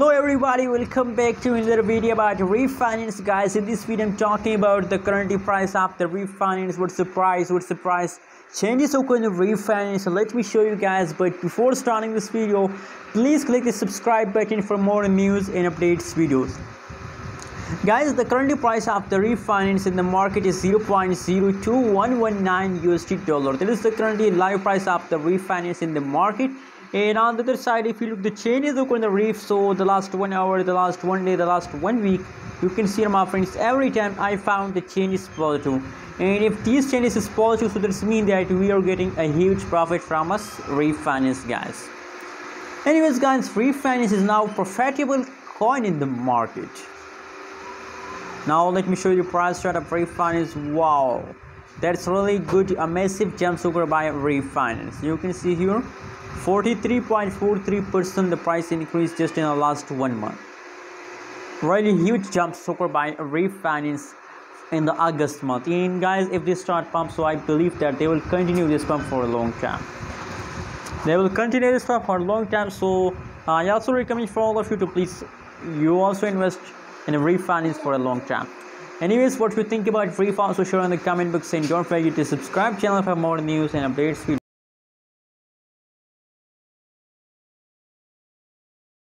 Hello everybody, welcome back to another video about Reef Finance, guys. In this video I'm talking about the current price of the Reef Finance. What's the price changes occur in Reef Finance. So let me show you guys, but before starting this video please click the subscribe button for more news and updates videos. Guys, the current price of the Reef Finance in the market is $0.02119 USD. That is the currently live price of the Reef Finance in the market. And on the other side, if you look the changes occur in the Reef, so the last 1 hour, the last 1 day, the last 1 week, you can see my friends, every time I found the changes positive. And if these changes is positive, so that means that we are getting a huge profit from us Reef Finance, guys. Anyways guys, Reef Finance is now profitable coin in the market. Now let me show you the price chart of Reef Finance. Wow, that's really good, a massive jump over by Reef Finance. You can see here 43.43% the price increase just in the last 1 month. Really huge jump over by Reef Finance in the August month. And guys, if they start pump, so I believe that they will continue this pump for a long time. So I also recommend for all of you to please you also invest in Reef Finance for a long time. Anyways, what you think about Reef, also share in the comment box, and don't forget to subscribe channel for more news and updates.